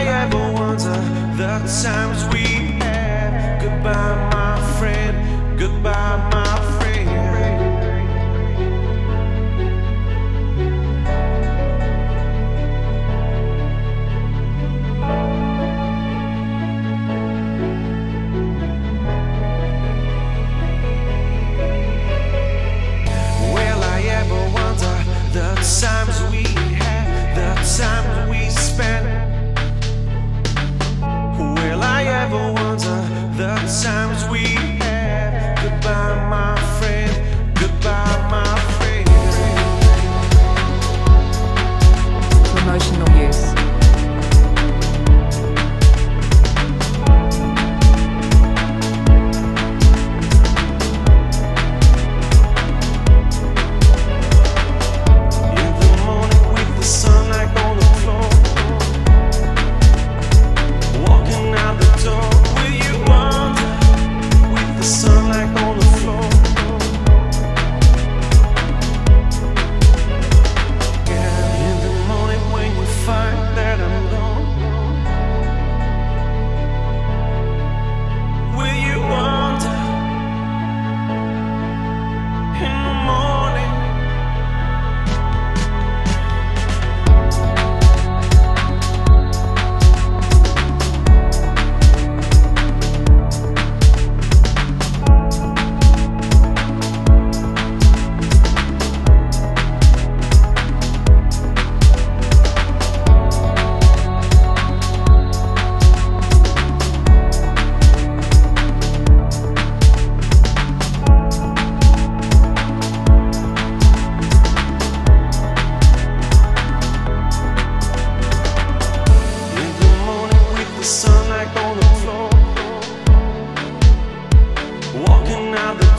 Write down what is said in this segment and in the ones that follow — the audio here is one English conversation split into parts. I ever wonder the times we had. Goodbye, my friend. Goodbye, my friend. Will I ever wonder the times we had, the times we spent? Will I ever wonder the times we had? Goodbye, my friend. Goodbye, my friend. Promotional use. In the morning with the sunlight on the floor, walking out the door. Will you wonder with the sunlight on the floor? Yeah. In the morning when you find that I'm gone, will you wonder? In the morning. Sunlight on the floor, walking out the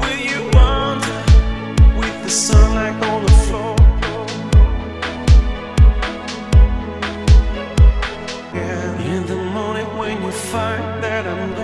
Will you wonder with the sunlight on the floor? Yeah. In the morning when you find that I'm gone.